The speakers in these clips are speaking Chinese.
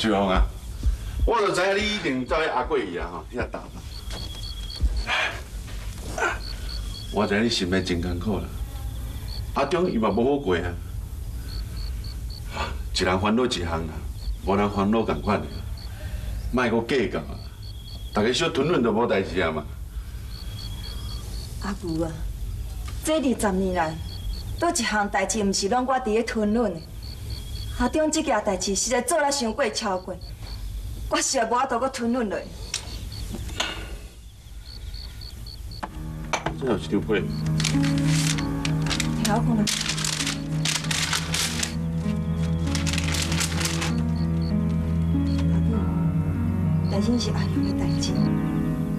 朱紅啊，我就知你一定走去阿貴姨啊吼，遐打扮。我知你心內真艱苦啦，阿中伊嘛無好過啊，一人煩惱一項啦，無人煩惱同款的，莫閣計較啊，大家小吞吞就無代志啊嘛。阿母啊，這20年來，倒一項代志毋是攏我佇咧吞吞的。 阿中这件代志实在做了伤过超过，我实在无法度阁吞忍落。这有一张被，调过来。阿母，代志是阿雄的代志，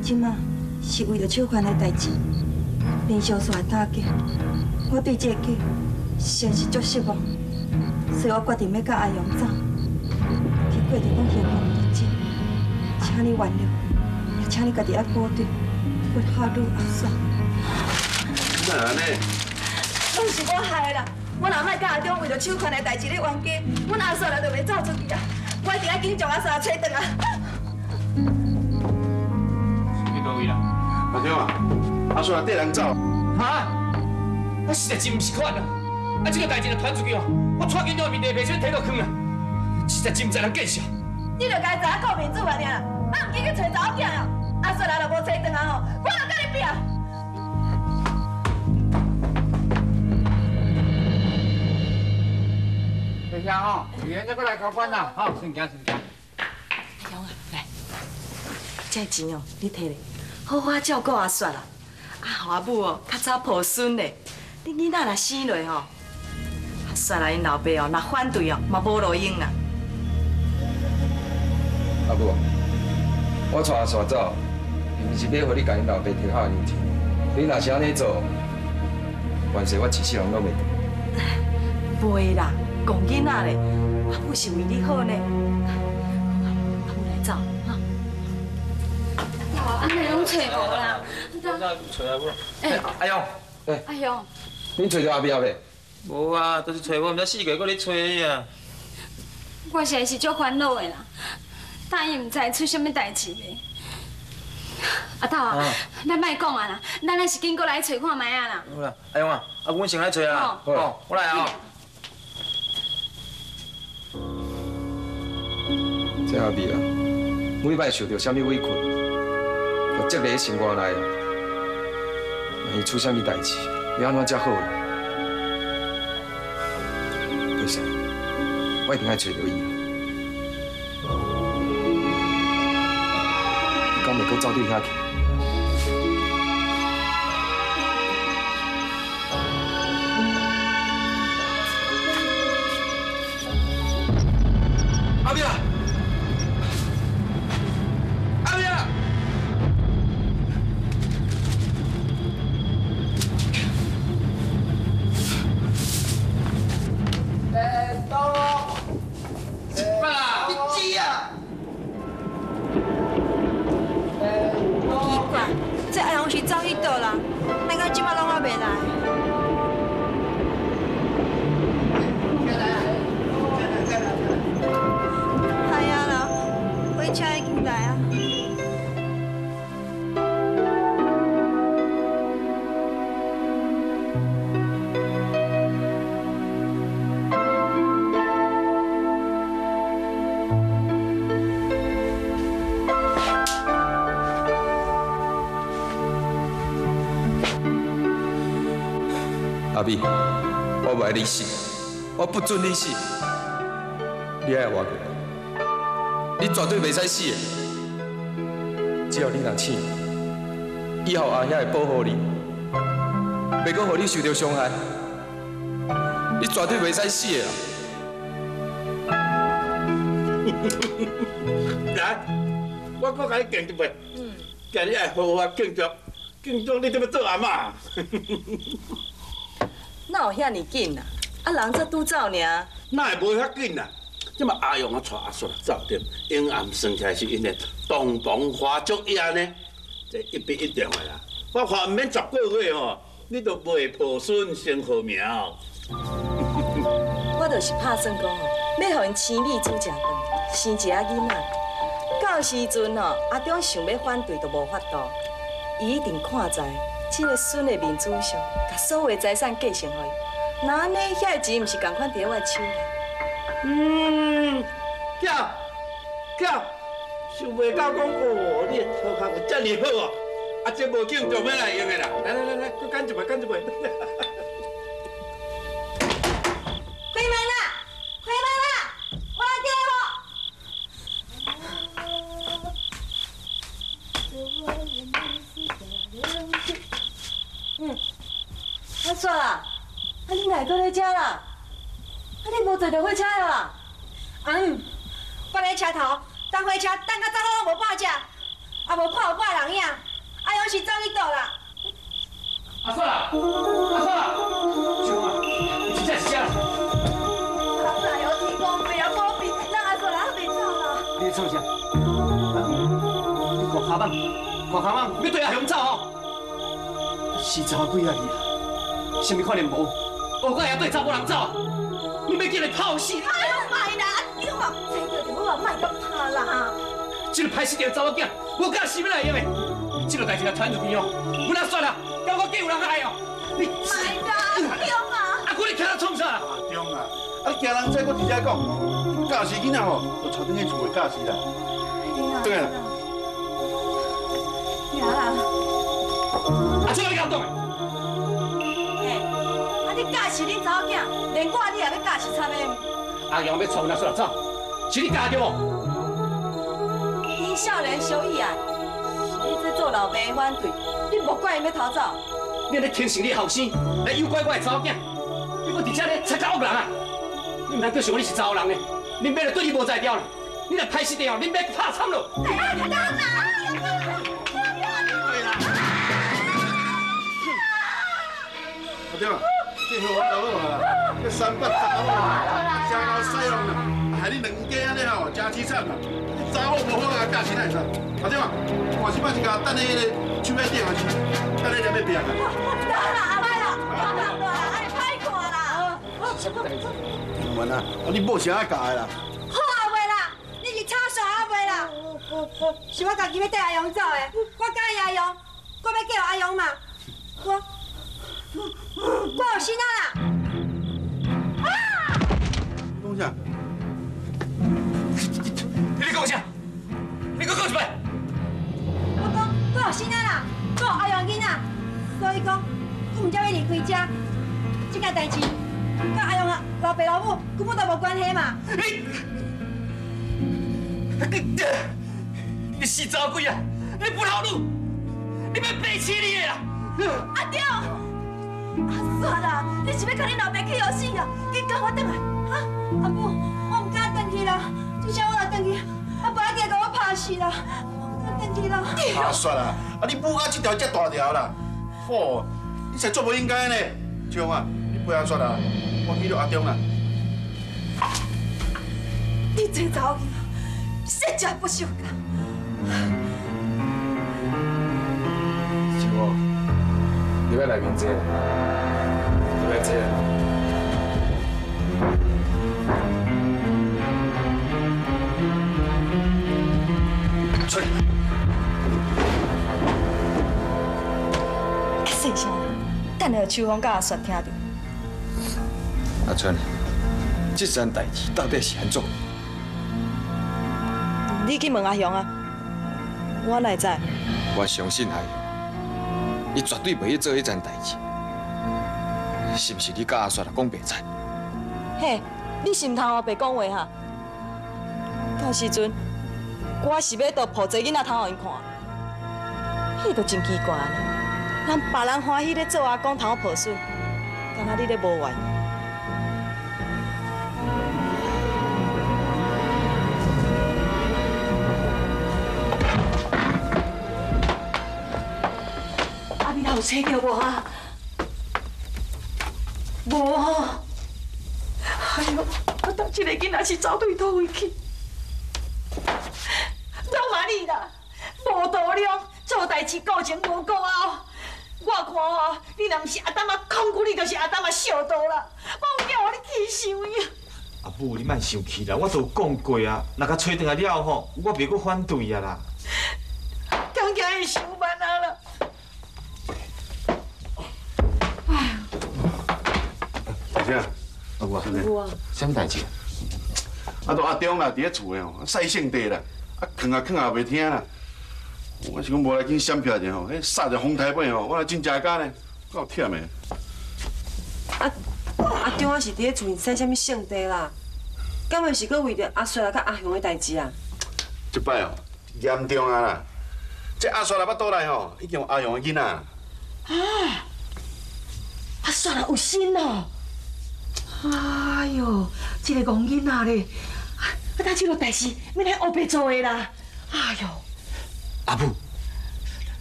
即马是为着手环的代志，连续煞打架，我对这个家实在是足失望。 所以我决定要甲阿勇走，去过着我幸福的日子，请你原谅，也请你家己爱保重，不好路阿嫂。哪安尼？拢是我害的啦！我若莫甲阿忠为着手环的代志咧冤家，阮阿嫂人就袂走出去啊！我一定要紧将阿嫂找回来。去倒位啦？阿忠啊，阿嫂缀人走。哈？我实在真毋是款啊！ 啊！这个代志若传出去哦，我带囡仔面地皮箱摕到坑啊，实在真不知人见笑。你著该知影顾面子话尔，咱唔紧去找查某囝哦。阿叔来就无找转来哦，我来甲你拼。等下哦，明天再过来考官啦。好，先行先行。阿勇啊，来，这钱哦，你摕咧，好好照顾阿叔啦。啊，互阿母哦，较早抱孙咧。你囡仔若生落吼。 煞来因老爸哦，若反对哦，嘛无路用啦。阿母，我带阿煞走，毋是要互你甲因老爸摕好银钱。你若是安尼做，凡事我一世人拢袂得。袂啦，戆囡仔咧，阿母是为你好呢。阿母来走哈。哦，安尼拢找无啦。找阿母。哎，阿勇，哎，阿勇，恁找到阿彪未？ 无啊，就是找我，毋知四界搁咧找伊啊！我实在是足烦恼的啦，但伊毋知出啥物代志的。阿斗啊，咱莫讲啊啦，咱还是紧过来找看卖啊啦。好啦，阿勇啊，啊，阮先来找啊，哦，我来啊。这阿妹啊，每摆受到啥物委屈，就积累心肝内，万一出啥物代志，要安怎才好呢？ 我一定要找到伊。你敢袂搁走对遐去？阿妹啊！阿妹啊！到。 早去倒啦，咱到即摆拢还袂来。哎呀啦，火车已经来啊！阿美，我袂你死，我不准你死，你爱活过来，你绝对袂使死的。只要你若醒，以后阿兄会保护你，袂阁互你受到伤害，你绝对袂使死的啦。来，我阁甲你敬一杯，今日爱好好敬祝，敬祝你这要做阿妈。哪有遐尼紧啊？啊人才拄走尔，哪会无遐紧啊？即嘛阿勇啊，带阿叔来走点，因暗算起来是因的洞房花烛夜呢，这一笔一定的啦。我看唔免10个月吼，你都袂抱孙先好命。我就是拍算讲吼，要互因生米煮食饭，生一个囡仔，到时阵哦，阿中想要反对都无法度，伊一定看在这个孙的面子上，把所有财产继承给伊。那呢，遐钱唔是同款在我手内。嗯，叫。 想袂到讲哦，你的头壳有遮尼好哦，啊，这无景就要来用的啦，来，搁干一杯，开门啦，我来接我。阿雪啊，啊你哪会搁在遮啦？啊你无坐到火车了啦？嗯，我来车头。 等火车等到早好拢无半只，也无看有半人影，啊，有时走去倒啦。阿雪啊，上啊，一只是啊。阿雪有天公伯啊，保庇，咱阿雪啊还袂走啦。你创啥？你看下网，要对阿雄走哦。是十几啊年，啥物可能无？我遐对走无人走，你要叫人泡死。哎呦，卖啦，阿中啊，找着着我啊，卖讲。 啦！这个歹死条查某囝，我敢死要来用的。这个代志若传出去哦，我哪算啦？到我计有人害哦。你卖啦，阿中啊！啊，我你徛在创啥？阿中啊，啊惊人说，我直接讲，教死囡仔吼，就带转去厝的教死啦。对啦。呀！阿这你敢动的？嘿，啊你教死恁查某囝，连我你也要教死惨的。阿雄要带我哪算啦？走，是你教的无？ 少年小意啊，你这做老爸的反对，你莫怪伊要逃走。你安尼轻视你后生，来诱拐我的查某囝，你搁伫遮咧插到恶人啊！你唔通叫想你是查某人呢？恁爸就对你无才调啦，你若歹死掉，恁爸拍惨咯。哎呀，阿妈！对啦。阿爹，这好我倒落啊，这三八糟啊，真够使用啦，害你两家安尼吼，真凄惨啦。 查某无法甲嫁钱来赚，阿姐嘛，我即摆是甲等你迄个手尾顶啊，等你两尾变啊。得啦，阿歹啦，得啦，阿你歹看啦。什么代志？英文啊，你无啥爱教的啦。好阿袂啦，你是吵啥阿袂啦？是我家己要带阿勇走的，我教伊阿勇，我要叫阿勇嘛。我有心啊啦。啊！弄啥？ 你讲啥？你搁讲一摆。我讲，我有囡仔啦，我有爱养囡仔，所以讲，我唔才要离开家。这件代志，甲爱养啊老爸老母根本都无关系嘛。你死查鬼啊！你不老路，你要背起你的啦。阿中，阿雪啦，你是要甲你老爸去游戏啊？你跟我转来，啊？阿母，我唔敢转去啦。 就像我来等去，阿爸今日给我拍死啦，我等去啦。阿雪啦，啊你母到这条这大条啦，吼，你实做不应该呢。像啊，你陪阿雪啦，我去了阿中啦。你这头去，实在不孝啦。是哦，你要来面子，你要这。 细声，等下秋风甲阿雪听到。阿春，这件代志到底是安怎？你去问阿雄啊，我哪会知？我相信阿雄，伊绝对袂去做迄件代志，是毋是？你甲阿雪讲白菜？嘿，你心头我白讲话哈。到时阵，我是要倒抱一个囡仔头互因看，迄就真奇怪了。 咱别人欢喜咧做阿公头抱孙，敢若你咧无缘。阿咪有找着无啊？无吼。哎呦，我当这个囡仔是走对倒位去？老妈你啦，无度量，做代志顾前无顾后。 我看哦，你若毋是阿达妈控股，你就是阿达妈小道啦！我有叫我你气受伊。阿母，你莫生气啦，我都讲过啊，若甲找回来了吼，我袂阁反对啊啦。刚刚会上班啊啦。哎。大姐，阿母啊，有啊。什么代志？啊，都阿中啦，伫咧厝诶吼，晒性地啦，啊，囥啊袂听啦。我是讲无来紧闪避者吼，迄晒着风台尾吼，我来真食干咧，够忝诶。啊。 阿中啊是伫咧厝里生啥物性地啦？敢会是搁为着阿衰啊甲阿雄的代志啊？即摆哦严重啊啦！即阿衰啊巴肚内吼已经有阿雄的囡仔。啊！阿衰啊有心哦！哎呦，即个戆囡仔咧，啊，当即落代志要来乌白做的啦！哎呦，阿母，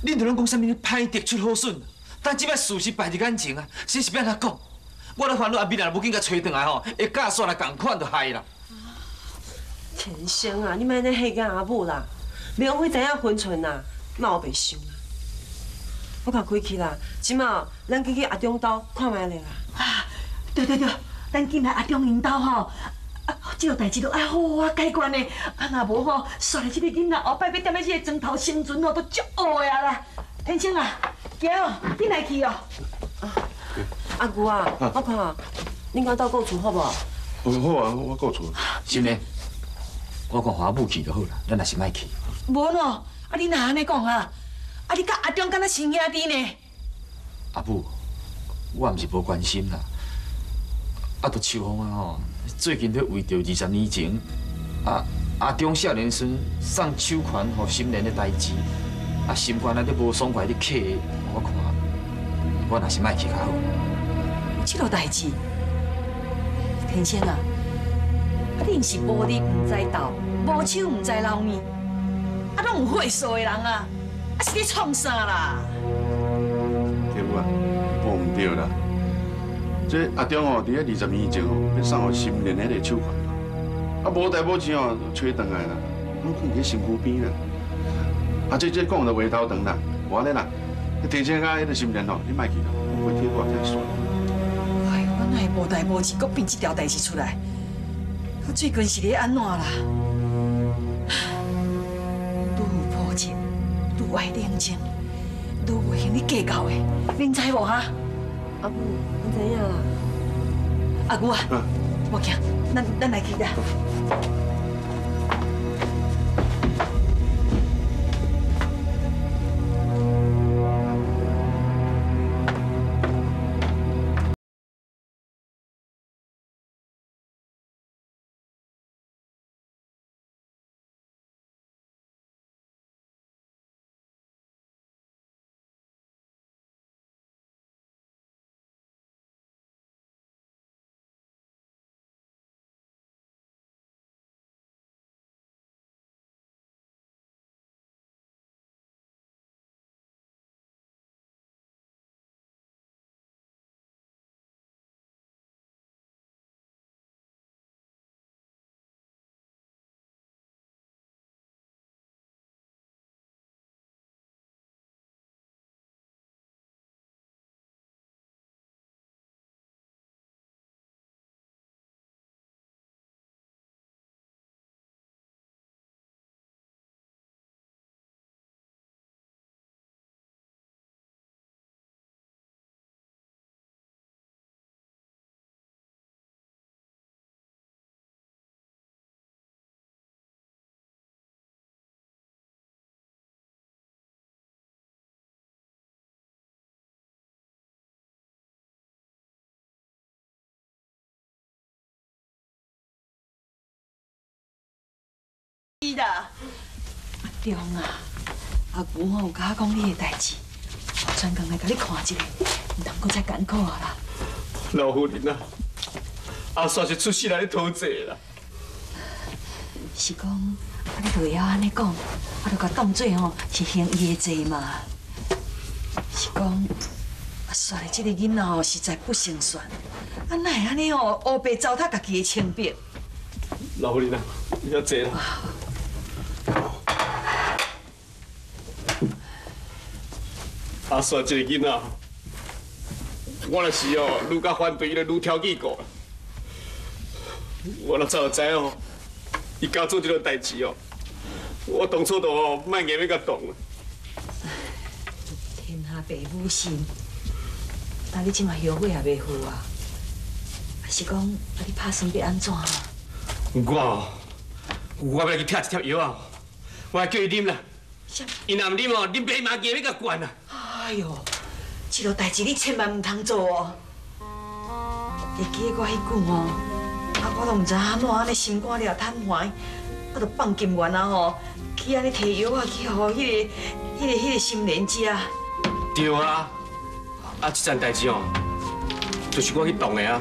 恁着拢讲啥物歹敌出好笋，但即摆事实摆伫眼前啊，真是要安怎讲？ 我咧烦恼阿美啦，无紧甲找转来吼，会假煞来共款就害啦。天生啊，你莫安尼吓囝阿母啦，袂用迄知影分寸啦，嘛有白想啦。我甲开去啦，即马咱去阿中兜看卖咧啦。啊，对对对，咱进来阿中因兜吼，啊，即落代志都爱好好啊解决呢。啊，若无吼，煞来即个囡仔后摆要踮咧即个砖头生存哦，都足恶的啊啦。天生啊，行哦，进来去哦。 阿舅啊，我看啊，恁家斗顾厝好无？好啊，我顾厝。是呢，我讲华母去就好啦，咱也是莫去。无喏，啊你哪安尼讲啊？啊你甲阿中敢若亲兄弟呢？阿母，我毋是无关心啦。啊，着秋风啊吼，最近咧为着20年前，阿中少年孙送手环互心莲的代志，啊心肝内咧无爽快咧客，我看我若是莫去较好。 这落代志，天仙啊，恁是无日唔知斗，无手唔知捞面，啊，拢有岁数的人啊，啊是咧创啥啦？对不啊？讲唔对啦。这阿中哦，伫咧20年前哦，要送互心莲迄个手环哦，啊无代无志哦，吹转来啦，拢放伫身躯边啦。啊，这讲着话头长啦，无安尼啦，天仙啊，迄个心莲哦，你莫去啦，我替我再说。 那无代无志，搁变这条代志出来。我最近是咧安怎啦？愈有抱歉，愈爱冷静，愈袂向你计较的，恁知无哈？阿母，你知影啦？阿舅啊，莫惊，咱来去啦。阿中啊，阿舅吼有甲我讲你的代志，我专工来甲你看一下，唔通再艰苦啊啦。老夫人啊，阿煞是出世来咧讨债啦。是讲，啊你就会晓安尼讲，啊就甲当做吼是行伊的债嘛。是讲，阿煞的这个囡仔吼实在不成熟，啊哪会安尼吼黑白糟蹋家己的清白。老夫人啊，你要坐啦。 阿衰这个囡仔，我若是哦，愈甲反对伊，就愈挑剔个。我哪早知哦，伊家做这个代志哦，我当初都哦，卖硬要甲动。天下父母心，但你即卖后悔也袂好啊。还是讲，你打算要安怎啊？我要去拆一条药啊！我叫伊啉啦。伊若唔啉哦，你爸妈硬要甲管啊！哎呦，这个代志你千万唔通做哦！会记得我迄句哦。 我都唔知阿某安尼心肝了瘫痪，我都放金元啊吼，去安尼摕药啊去互迄个心莲食。对啊，啊这件代志哦，就是我去动的啊。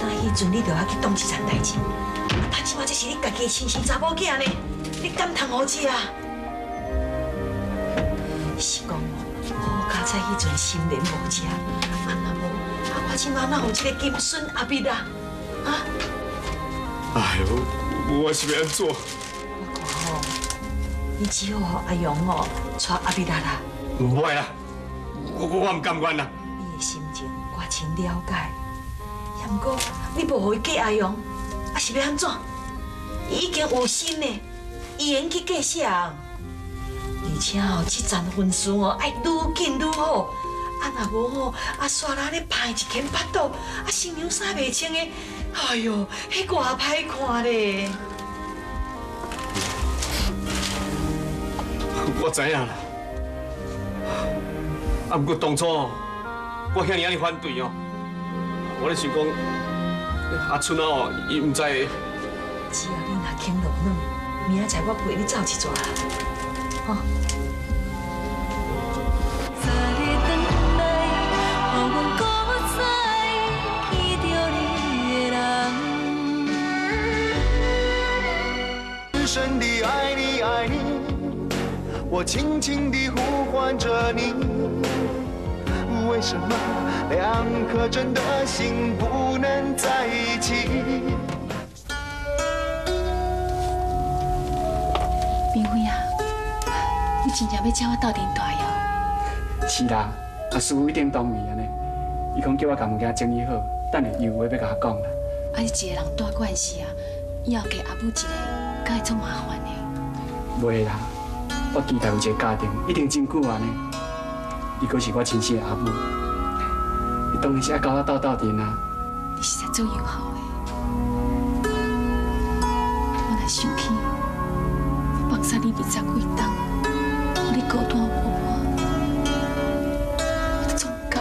但迄阵你着爱去动这件代志，但起码这是你家己亲生查某囝呢，你敢通好吃啊？是讲哦，我较早迄阵心莲无食，啊那无，啊我即马哪有这个金孙阿蜜啊？ 啊！哎呦，我是要安怎？我讲吼，你只好让阿勇哦娶阿碧达啦。唔会啦，我唔甘愿啦。你的心情我真了解，也毋过你无予伊嫁阿勇，啊是要安怎？伊已经有心嘞，伊会去嫁谁？而且哦，这层婚事哦，爱愈紧愈好。 啊，若无吼，啊，刷啦咧拍一肩巴肚，啊，新娘衫袂穿的，哎呦，迄个也歹看咧。我知影啦，啊，不过当初我向你安尼反对哦，我咧想讲，阿春啊哦，伊唔知。只要你若肯落软，明仔载我陪你走一逝啦，吼。 深深地爱你，爱你，我轻轻地呼唤着你。为什么两颗真的心不能在一起？明辉啊，你真正要请我斗阵大药？是啦，阿师傅一定同意安尼。伊讲叫我把物件整理好，等下有话要甲我讲啦。啊，你一个人带惯势啊，以后给阿母一个。 该会足麻烦的。袂啦，我期待有一个家庭，一定真久安尼。伊可是我亲生的阿母，伊当然是爱甲我斗斗阵啊。你实在足友好的，我若想起，放下你20几冬，互你孤单无伴，我足够。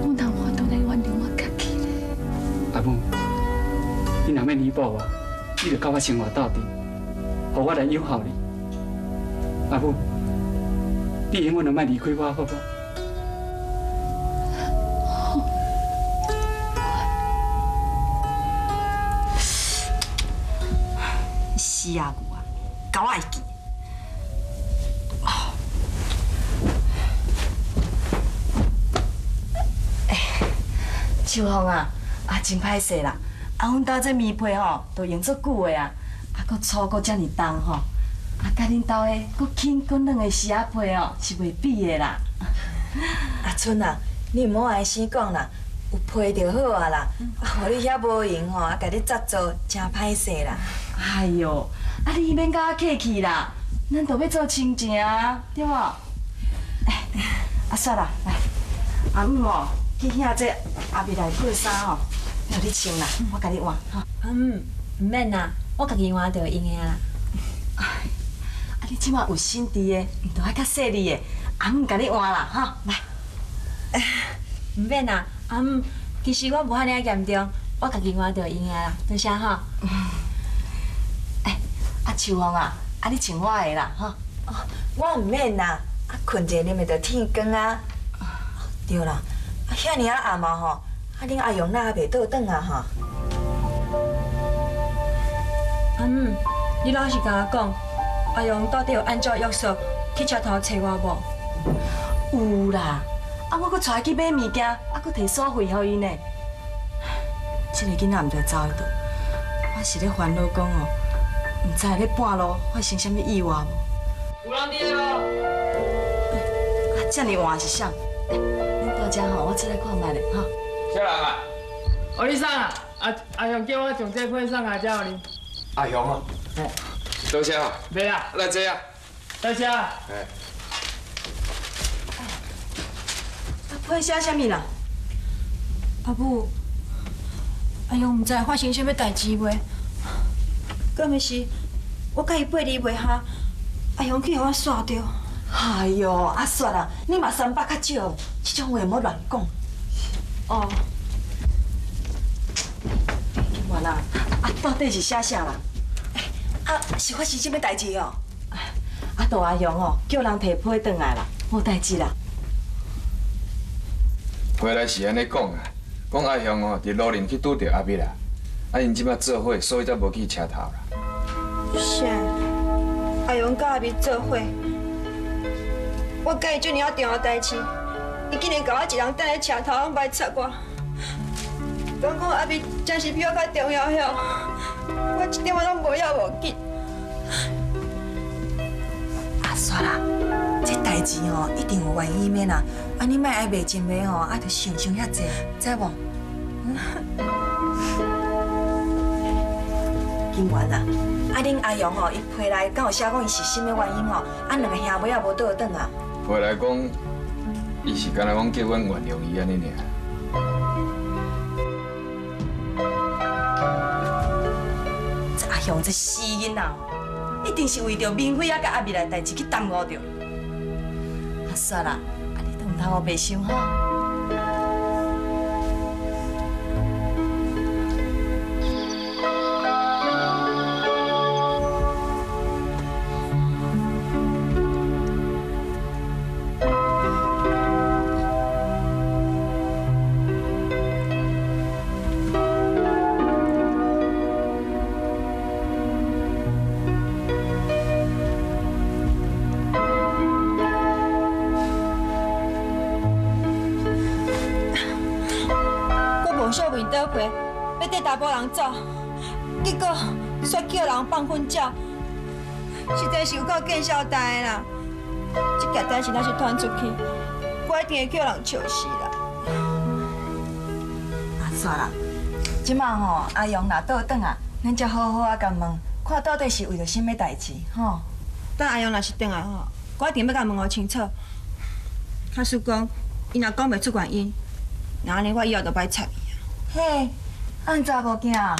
我哪有法度来原谅我家己呢？阿母，你若要弥补我。 你著甲我生活到底，互我来友好你。阿母，你永远都莫离开我，好不？好。死阿牛啊，狗爱记。哦。哎，秋芳啊，啊真歹势啦。 啊，阮家这棉被吼，都用足久的啊，啊，搁粗搁遮尔重吼，啊，甲恁家的搁轻搁软的丝啊被哦，是袂比的啦。阿春啊，你毋好安尼讲啦，有被就好啊啦，啊，互你遐无闲吼，啊，甲你扎做真歹势啦。哎呦，啊，你免甲我客气啦，咱都要做亲情啊，对无？哎，阿雪啦，来，阿母哦，去遐这阿未来过衫吼。 有你穿啦，我家己换哈。唔免啦，我家己换就用个啦。哎，啊你即马有新滴个，就爱较细腻个，阿姆家己换啦哈。来，唔免啦，阿姆，其实我无遐尼严重，我家己换就用个啦，多谢哈。哎，阿秋芳啊，啊你穿我个啦哈。哦，我唔免啦，啊困者你咪着天光啊。对啦，啊遐尼啊暗嘛吼。 啊，恁阿勇那也袂倒转啊哈！阿姆，你老实甲我讲，阿勇到底有按照约束去车头找我无？有啦，啊，我阁带伊去买物件，啊，阁提所费给伊呢。这个囡仔唔知走去倒，我是咧烦恼讲哦，唔知咧半路发生啥物意外无？有人伫咯！啊，这么晚是啥？恁到遮吼，我出来看卖咧哈。 小兰啊，阿里桑啊，阿雄叫我从这块送下蕉哩。阿雄啊，哎，多谢啊。袂啊，来坐啊。多谢啊。哎。配写啥物啦？阿母，阿雄唔知发生啥物代志袂？敢咪是？我甲伊八字袂合，阿雄去互我煞着。哎呦，阿雪啊，你嘛三八较少，这种话莫乱讲。哦。 完啦！啊，到底是啥啦？啊，是发生什么代志哦？啊，杜阿雄哦，叫人提批转来啦，无代志啦。批来是安尼讲啊，讲阿雄哦，伫路顶去拄着阿蜜啦，啊，因即摆做伙，所以才无去车头啦。是啊，阿雄甲阿蜜做伙，我甲伊做尔重要代志，伊竟然甲我一人等咧车头，拢歹插我。 讲讲阿咪真是比我较重要了，我一点仔拢无要无紧。阿雪啦，这代志吼一定有原因的啦，啊你莫爱袂真袂吼，啊着想遐济，知无？金源啊，啊恁阿勇吼伊批来，敢有写讲伊是甚物原因吼？啊两个兄妹也无倒转啊。批来讲，伊是干那讲叫阮原谅伊安尼尔。 像这死囡仔，一定是为着明辉啊甲阿蜜来代志去耽误着。阿雪啦，啊你都唔通我白想吼。要缀查甫人走，结果煞叫人放困觉，实在是有够见笑呆的啦！这件代志若是传出去，我一定会叫人笑死啦！啊，算啦，即摆吼，阿勇若倒转啊，咱才好好啊甲问，看到底是为着啥物代志吼？等阿勇若是转来吼，我一定要甲问互清楚。假使讲伊若讲袂出原因，那安尼我以后就歹插。 嘿，按查某囝啊，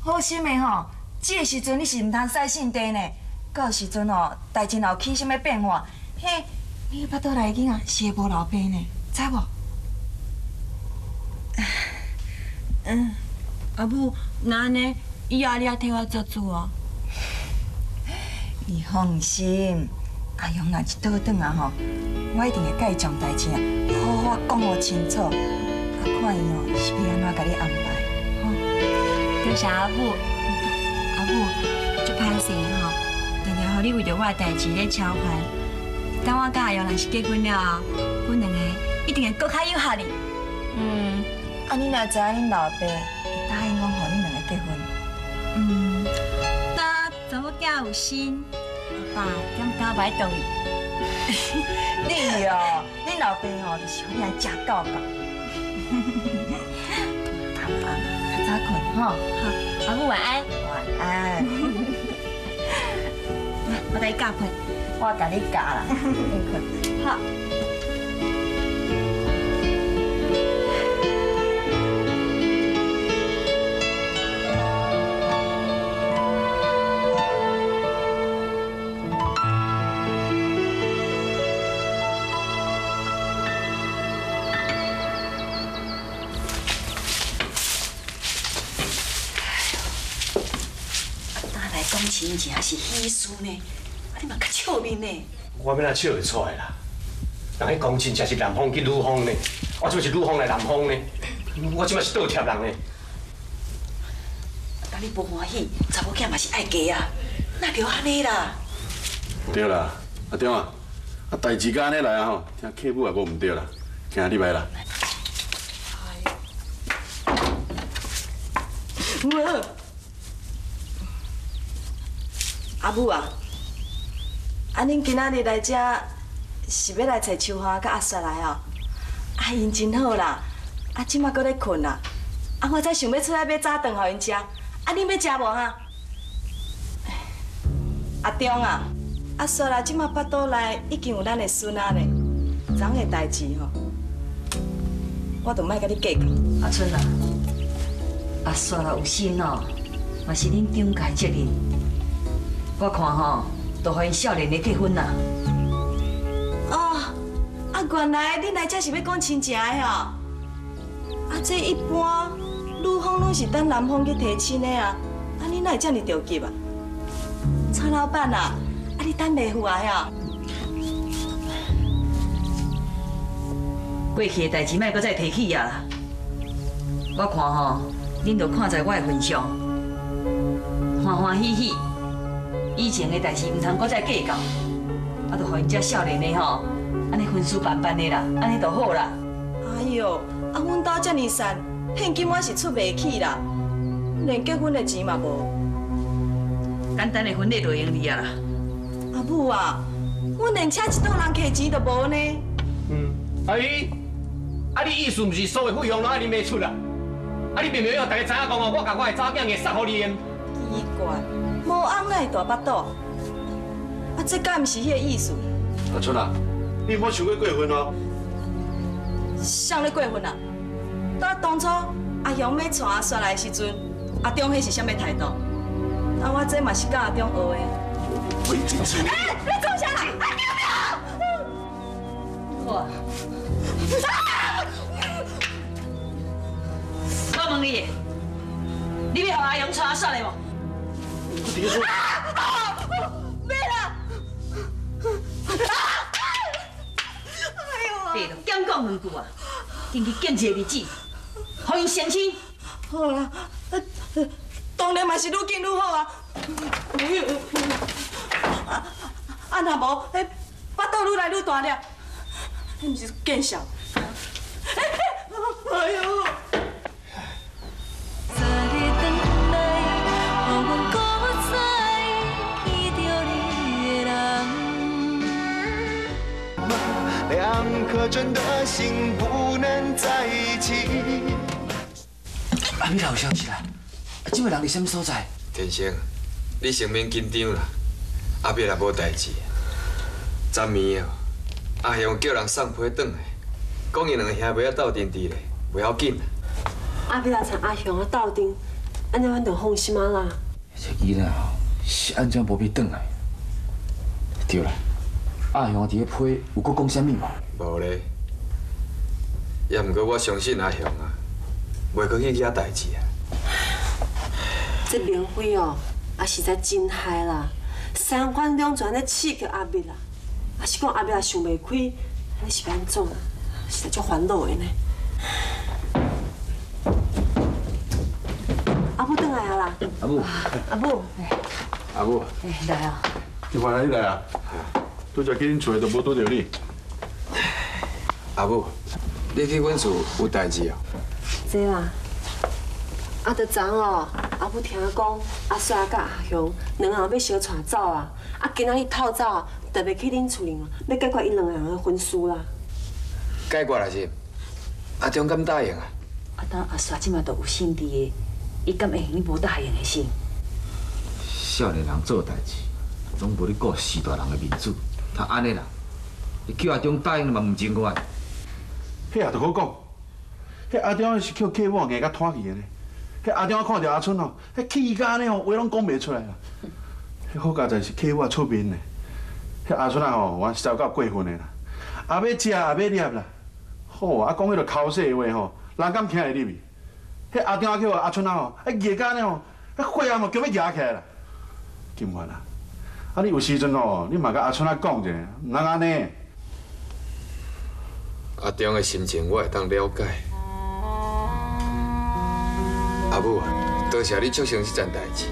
好心的吼，这个时阵你是唔通使性地呢？到时阵哦，代志若起什么变化，嘿，你巴肚内囝啊是会无老爸呢，知无？嗯，阿母，那安尼以后你也替我做主哦。你放心，阿勇若是倒转啊吼，我一定会甲伊将代志啊好好讲互清楚。 看伊哦，是要安怎甲你安排？吼，多谢阿母，阿母足歹势吼，常常乎你为着我代志咧操烦。等我甲阿勇若是结婚了，阮两个一定会更较有合哩。嗯，啊你若知影恁老爸会答应讲，互恁两个结婚？嗯，当查某囝有心，阿爸敢不敢歹同意？你哦，恁老爸哦，就是好爱食狗狗。 较早困吼，好，阿母晚安。晚安。我带你教困，我带你教啦，你困。好。真正是喜事呢，啊你嘛较笑面呢。我要哪笑会出来啦？人迄讲真正是南方去女方呢，我即摆是女方来南方呢，我即摆是倒贴人呢。但你无欢喜，查某囝嘛是爱嫁啊，哪着安尼啦？对啦，阿中啊，啊代志甲安尼来啊吼，听客户也无毋对啦，今日来啦。我。 阿母啊，啊恁今仔日来遮是要来找秋花甲阿雪来哦？啊因真好啦，啊即马搁咧困啦，啊，我才想要出来买早顿给因吃。啊，你要吃无哈？阿中啊，阿叔啦，即马腹肚内已经有咱的孙仔嘞，昨昏的代志吼，我都莫甲你计较。阿春啊，阿叔啦有心哦，嘛是恁中家责任。我看吼，都互因少年的结婚啦。哦。 啊，原来恁来这是要讲亲情的吼！啊，这一般女方拢是等男方去提亲的啊，啊，恁哪会这么着急啊？蔡老板啊，啊，你等袂赴啊？过去的代志莫搁再提起啊！我看吼，恁着看在我的份上，欢欢喜喜，以前的代志唔通搁再计较，啊，着互因遮少年的吼。 安尼分数办办的啦，安尼就好啦。哎呦，啊，阮家这么善，现金我是出袂起啦，连结婚的钱嘛无。简单的婚礼就用你啊啦。阿母啊，阮连请一桌人客钱都无呢。嗯，阿姨，啊你意思唔是所有费用拢爱恁买出啦？啊你明明要大家知影讲哦，我甲我的查某囝硬塞互你。奇怪，无翁哪会大巴肚？啊，这敢唔是迄个意思？阿春啊。 你莫想过过分哦！谁咧过分啊？当初阿雄要娶阿雪来时阵，阿中迄是啥物态度？啊，我这嘛是甲阿中学的。哎，你做啥啦？阿中啊！我。我问你，你要让阿雄娶阿雪来无？我直接说。没了。 对了，讲讲两句啊，进去见一个日子，互因相亲。好啦，当然嘛是愈见愈好啊。啊，若无，迄巴肚愈来愈大了，迄毋是见笑。哎呦！ 两颗真的心不能在一起。啊，你哪有消息啦？啊，这位人伫什么所在？天生，你先免紧张啦，后壁也无代志。昨暝哦，阿雄叫人送批转来，讲因两兄妹仔斗阵伫咧，袂要紧。后壁若像阿雄啊斗阵，安尼阮就放心啊啦。这囡仔哦，是安怎无必转来？对啦。 阿雄伫咧批，有搁讲啥物无？无咧，也毋过我相信阿雄啊，袂阁去惹代志啊。这明辉哦，也实在真害啦，三观两全咧刺激阿蜜啦，也是讲阿蜜也想袂开，安尼是安怎啊？实在足烦恼的呢。阿母转来啊啦！阿母，阿母，阿母，哎，来啊！你回来，你来啊！ 拄则去恁厝的都无拄着你。阿母，你去阮厝有代志哦？这啦，啊，昨昏哦，阿母听讲阿雪甲阿雄两人要相带走啊，啊，今仔日透早啊，特别去恁厝里嘛，要解决因两个人的婚事啦。解决也是，阿忠敢答应啊？啊，当阿雪即马都有心伫的，伊敢会用你无答应的事？少年人做代志，总无咧顾士大人的面子。 他安尼啦，伊叫阿中答应嘛，毋情愿。迄也着好讲，迄阿中是叫客某硬甲拖去的呢。迄阿中看到阿春哦，迄气甲安尼哦，话拢讲袂出来啦。迄好佳哉是客某出面呢。迄阿春啊吼，我是有够过分的啦。啊要食啊要捏啦，好啊，啊讲迄落口舌话吼，人敢听会入去？迄阿中叫阿春啊吼，迄硬甲安尼吼，迄火啊嘛叫要硬起来啦，金花啦。 啊！你有时阵哦，你嘛甲阿春啊讲者，毋通安尼。阿中的心情我会当了解。阿母啊，多谢你促成这件代志。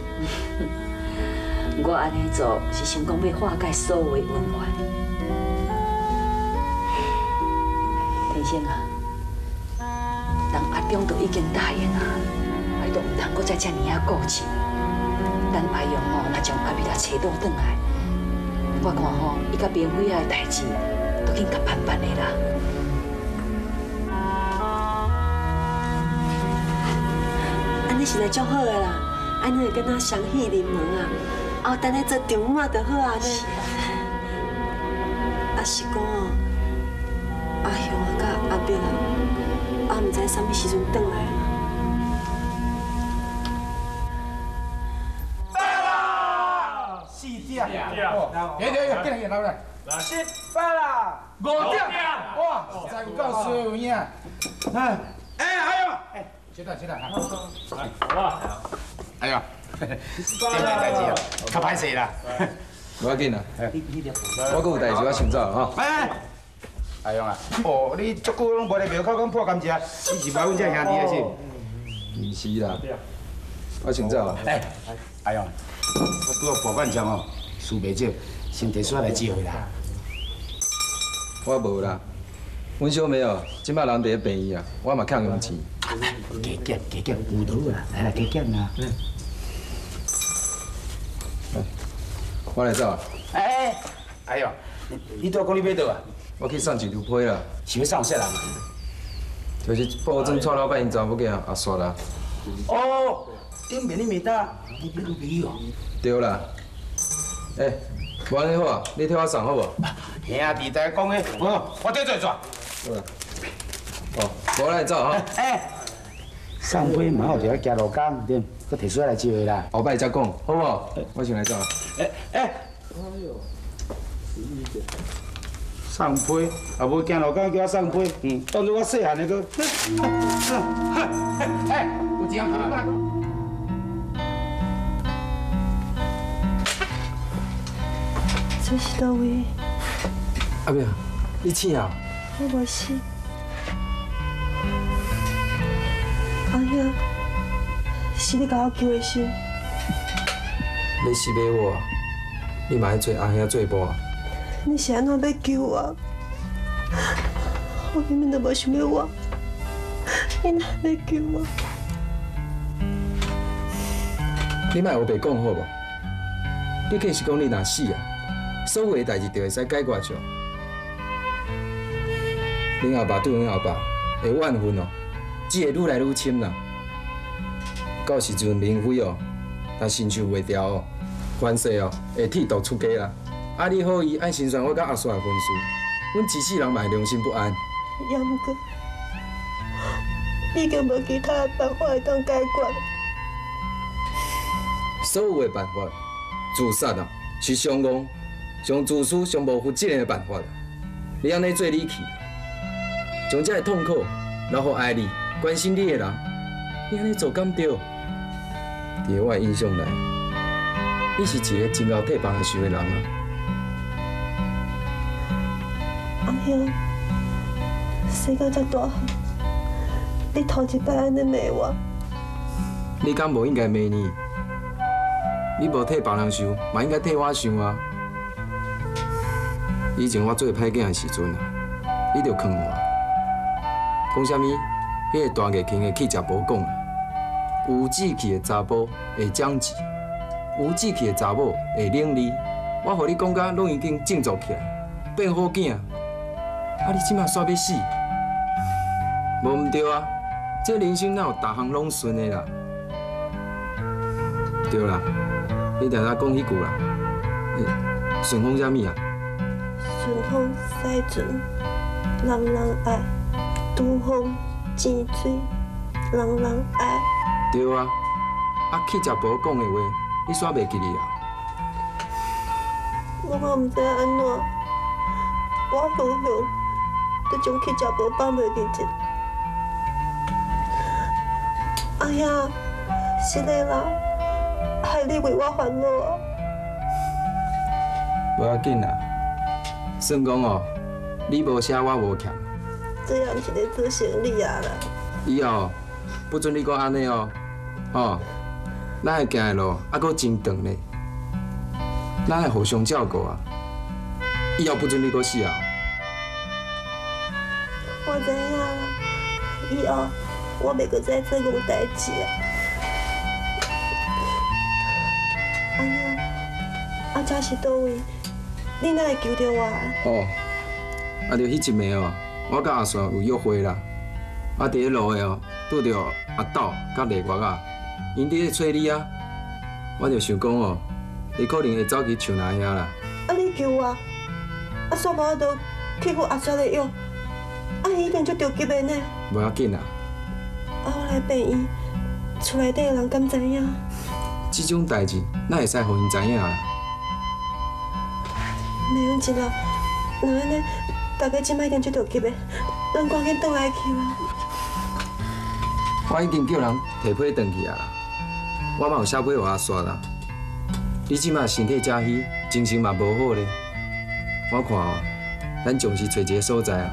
我安尼做是想讲要化解所有的恩怨。天生啊，人阿中都已经答应啊，你都毋通搁再遮尔啊固执。 等阿勇吼，若将阿蜜仔找倒转来，我看吼，伊甲明辉仔的代志，都紧甲办办的啦。安尼实在足好个啦，安尼就敢若双喜临门啊！后等下做丈母就好啊呢。啊是讲哦，阿雄啊甲阿伯啊，啊毋知啥物时阵转来。 来，失败啦！5点，哇，实在有够衰有影。哎，哎呦，哎，小等，来，好啦。哎呦，现在代志哦，较歹势啦。无要紧啦，我阁有代志我先走吼。哎，阿勇啊，哦，你足久拢无来庙口讲破甘蔗，你是买阮遮兄弟的是？毋是啦，我先走啊。哎，阿勇，我拄好破罐浆哦，输袂少。 先提出来借回啦，我无啦，阮小妹哦，即摆人伫咧病院啊，我嘛欠用钱。啊，来，加减，有道啦，来啦，加减啦。我来走啊。哎呦，你拄仔讲你要倒啊？我去送一张批啦。是要送啥人？就是保证蔡老板因查某囝阿雪啦。哦，顶面你咪搭，你比你哦。对啦，哎。 无安尼好啊，你替我送好无？兄弟在讲诶，我顶做。哦，无咱走哈。哎，送花嘛有一个行路工，对，搁提出来招伊啦。后摆再讲，好无？我先来走。哎，哎呦，送花也无行路工，叫我送花，当做我细汉诶个。哎，有钱啊！ 这是倒位？阿妹，你醒啊？我无醒。阿兄，是你甲我救的是？你是要我，你嘛要做阿兄做伴。你是安怎要救我？我根本就无想要我，你哪要救我？你莫有白讲好无？你计是讲你若死啊？ 所有的代志就会使解决上。恁阿爸对阮阿爸的怨恨哦，只会愈来愈深啦。到时阵林辉哦，若承受袂调哦，关系哦会剃度出家啦。啊，你好伊按心算我甲阿雪的婚事，阮一世人嘛良心不安。也毋过，已经无其他办法会当解决。所有的办法，自杀啊，是上戆。 上自私、上无负责任的办法，你安尼做你去，将这个痛苦留给爱你、关心你的人，你安尼做敢对？在我的印象内，你是一个真够替别人想的人啊！阿兄，世界遮大，你头一摆安尼骂我，你敢无应该骂你？你无替别人想，嘛应该替我想啊！ 以前我做歹囝的时阵啊，你著劝我，讲啥物？迄个大艺兴的气食无讲，有志气的查甫会将志，有志气的查某会伶俐。我互你讲到拢已经振作起来，变好囝。啊，你即马煞要死，无毋对啊？这人生哪有逐项拢顺的啦？对啦，你定定讲迄句啦，顺风啥物啊？ 顺风使船，人人爱；拄风争水，人人爱。对啊，啊去食无讲的话，你煞袂记哩啊！我唔知安怎，我好想，都将去食无放袂记一。哎呀，是你啦，害你为我烦恼啊！无要紧啦。 算讲哦，你无写，我无欠。这样是咧做生理啊啦。以后不准你阁安尼哦，哦，咱会行的路还阁真长咧，咱会互相照顾啊。以后不准你阁死啊。我知影啦，以后我袂阁再做怣代志啊。阿娘，阿姐是倒位？ 你哪会救着我？哦，啊，着迄一暝哦，我甲阿雪有约会啦，啊，伫咧路诶哦，拄着阿斗甲丽月啊，因伫咧找你啊。我就想讲哦，你可能会走去树那遐啦。啊，你救我！啊，煞无都去付阿叔的药，啊，伊一定足着急的呢。无要紧啊。啊，我来病院，厝内底的人敢知影？这种代志，哪会使互因知影啊？袂用真啊！那安尼，大家即摆一定足着急的，咱赶紧倒来去啊！ 我已经叫人提批回去啊！我嘛有写批给阿刷啦。你即马身体正虚，精神嘛无好咧。我看哦，咱暂时找一个所在啊，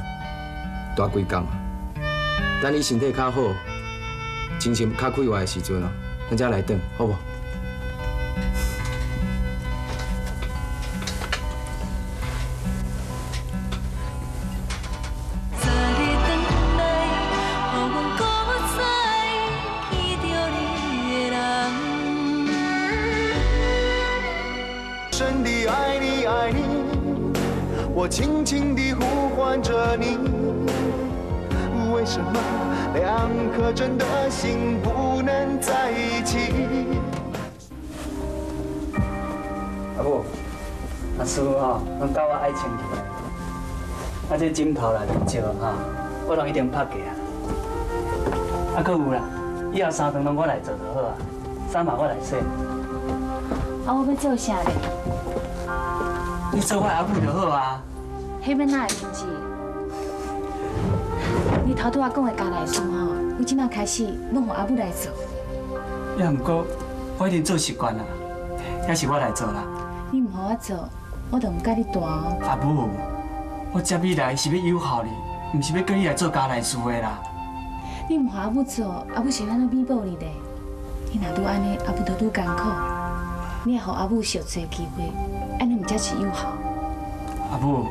住几工啊。等你身体较好，精神较快活的时阵哦，咱才来转，好无？师傅吼，拢教我爱清气，啊，这枕头啦、面罩吼，我拢一定拍过啊。啊，搁有啦，以后三顿拢我来做就好啊，衫嘛我来洗。啊，我要做啥咧？你做我阿母就好啊。迄要哪会禁止？你头拄仔讲的家内事吼，你即摆开始拢互阿母来做。也毋过，我已经做习惯啦，也是我来做啦。你唔互我做。 我同甲你大哦，阿母，我接你来是要友好你，唔是要叫你来做家内事的啦。你唔互阿母做，阿母是咱要弥补你的。你若拄安尼，阿母就拄艰苦。你也互阿母少一个机会，安尼毋才是友好。阿母，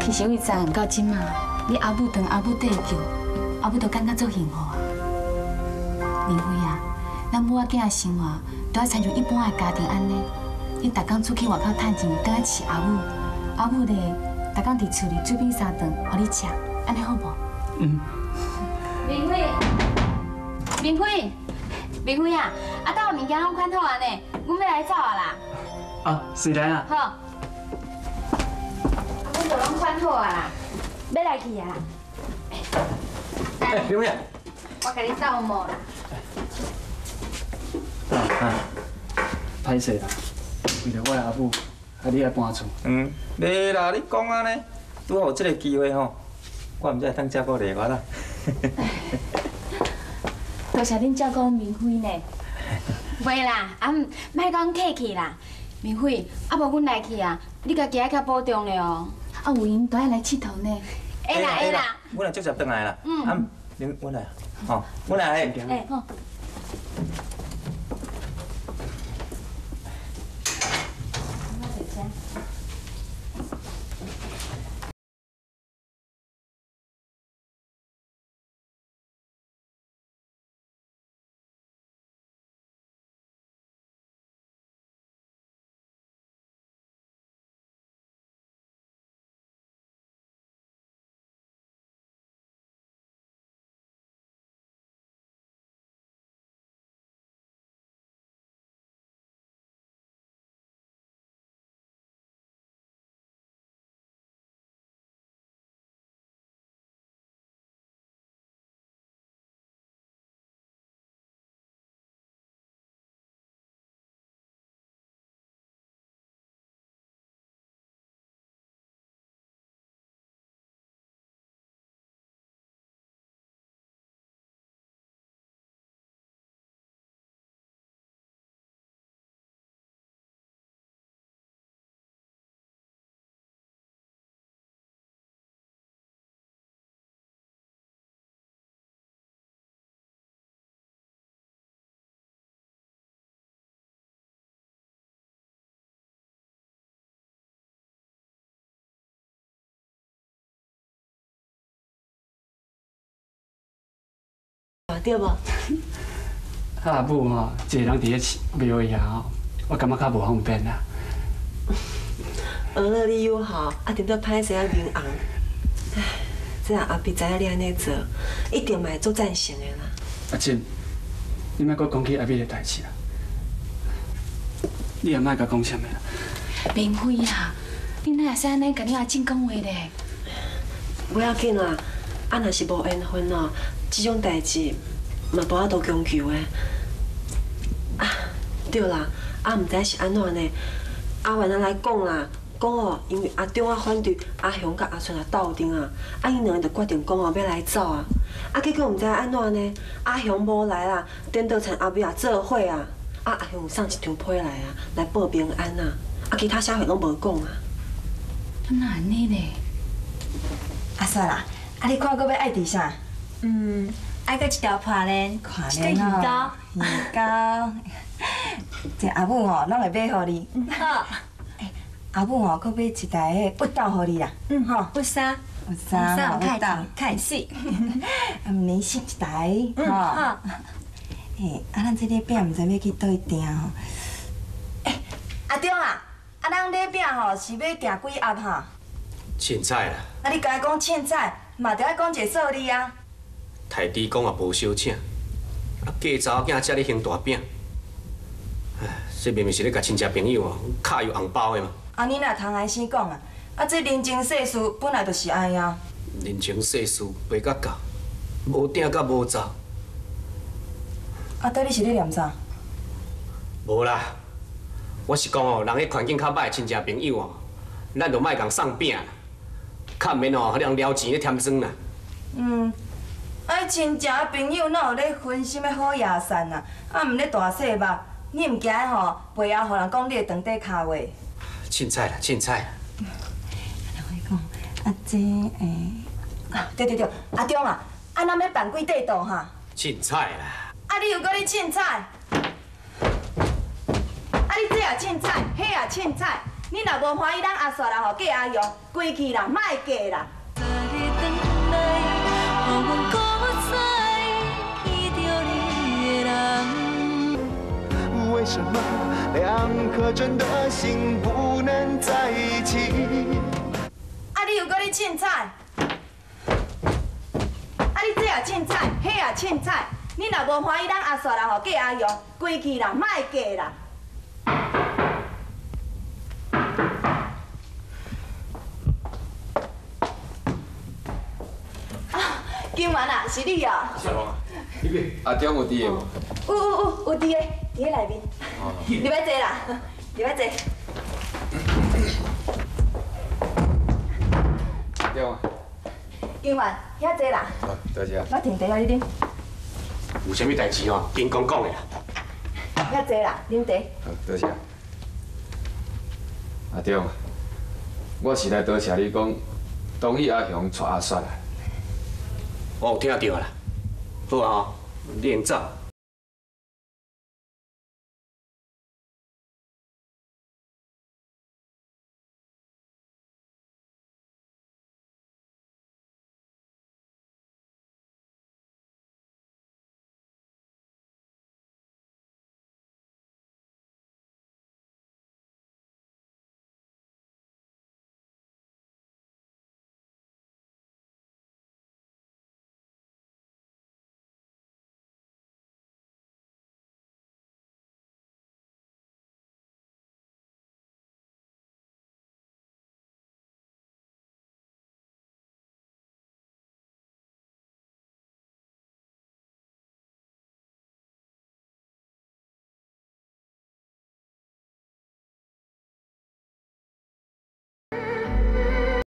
其实为昨暗到即嘛，你阿母当阿母得救，阿母就感觉足幸福啊。林辉啊，咱母仔囝生活都要参像一般的家庭安尼。 你逐天出去外口趁钱，倒来饲阿母，阿母咧，逐天伫厝里煮米三顿，互你吃，安尼好无？嗯。明慧，明慧，明慧啊！阿斗物件拢款好安尼，阮要来走啊啦。啊，是来啊。好。阿母就拢款好啊啦，要来去啊。哎，明慧啊！我甲你斗无啦。啊，歹势啦。 为了我阿母，啊你来搬厝。嗯，袂啦，你讲安尼，拄好有这个机会吼，我毋才会当照顾丽月啦。多谢恁照顾明辉呢。袂啦，啊唔，莫讲客气啦。明辉，啊无阮来去啊，你家己爱较保重咧哦。啊有闲倒来佚佗呢。会啦会啦，阮来接接转来啦。嗯。啊，阮来，吼，阮来嘿。哎，好。 对无？阿母吼，一个人伫咧庙下吼，我感觉较无方便啦。阿乐你又好，啊，点做歹势啊面红。唉，这阿伯知影你安尼做，一定嘛会做赞成的啦。阿珍，你莫阁讲起阿美的代志啦。你也莫甲讲啥物啦。明辉啊，你哪会使安尼甲你阿静讲话咧？不要紧啦，啊若是无缘分哦，这种代志嘛无法度强求的。啊，对啦，啊唔知是安怎呢？阿原仔来讲啦。 讲哦，因为阿中啊反对阿雄甲阿顺啊斗阵啊，啊因两个就决定讲哦要来走啊，啊结果毋知安怎呢？阿雄无来啊，颠倒趁阿妹啊做伙啊，啊阿雄送一张批来啊，来报平安啊，啊其他啥货拢无讲啊。哪安尼嘞？阿雪啦，啊你看搁要爱滴啥？嗯，爱搁一条破链，一对鱼钩，鱼钩，这阿母吼拢会买互你。好。 阿母哦，搁买一台迄骨斗互你啦，嗯吼，骨沙，骨沙，骨斗，看戏，明星一台，嗯吼，嘿，啊，咱这礼拜唔知要去倒去订吼，哎，阿中啊，啊，咱礼拜吼是要订几盒哈？凊彩啦。啊，你家讲凊彩，嘛着爱讲一个数字啊。太低讲也无少请，啊，嫁查某囝才咧兴大饼，哎，这明明是咧甲亲戚朋友哦，卡有红包的嘛。 啊，你若通安心讲啊！啊，这人情世事本来就是安呀。人情世事白甲教，无定甲无查。啊，到底是你念啥？无啦，我是讲哦，人迄环境较歹，亲戚朋友哦，咱就莫共送饼，较免哦，迄人撩钱咧添酸啦。嗯，啊，亲戚朋友哪有咧分什么好野善啊？啊，毋咧大细肉，你毋惊吼背后互人讲你的长短脚话？ 凊彩啦，凊彩啦。阿娘讲，阿姐诶，啊对对对，阿中啊，啊咱要办几块桌哈？凊彩啦。啊你又搁咧凊彩，啊你这也凊彩，迄也凊彩，你若无欢喜咱阿雪啦吼，嫁阿玉，归去啦，莫嫁啦。 为什么两颗真的心不能在一起？啊，你又搁咧凊彩，啊，你这也凊彩，迄也凊彩，你若无欢喜咱阿雪啦吼，嫁阿玉，归去啦，莫嫁啦。啊，金丸啊，是你啊？小王啊，那边阿中有伫个无？有伫个。 伫咧内面，你别坐啦，你别坐。对啊。金源，遐坐啦。多谢。我停地啊，你啉。有啥物代志哦？跟公讲的啦。遐坐啦，啉茶。好，多谢。阿中，我是来多谢你讲，同意阿雄娶阿雪啦。我有听到啦。好啊，你用走。